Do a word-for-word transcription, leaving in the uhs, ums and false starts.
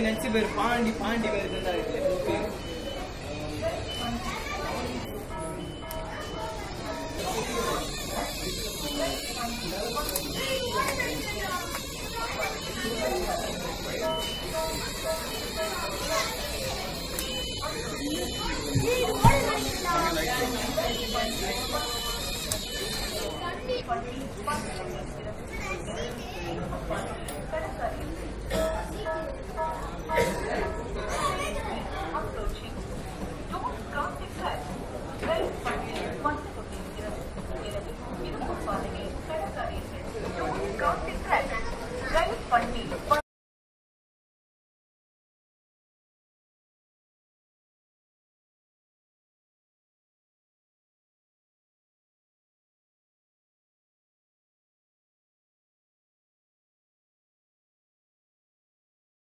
Nancy were Pandi Pandi were the night.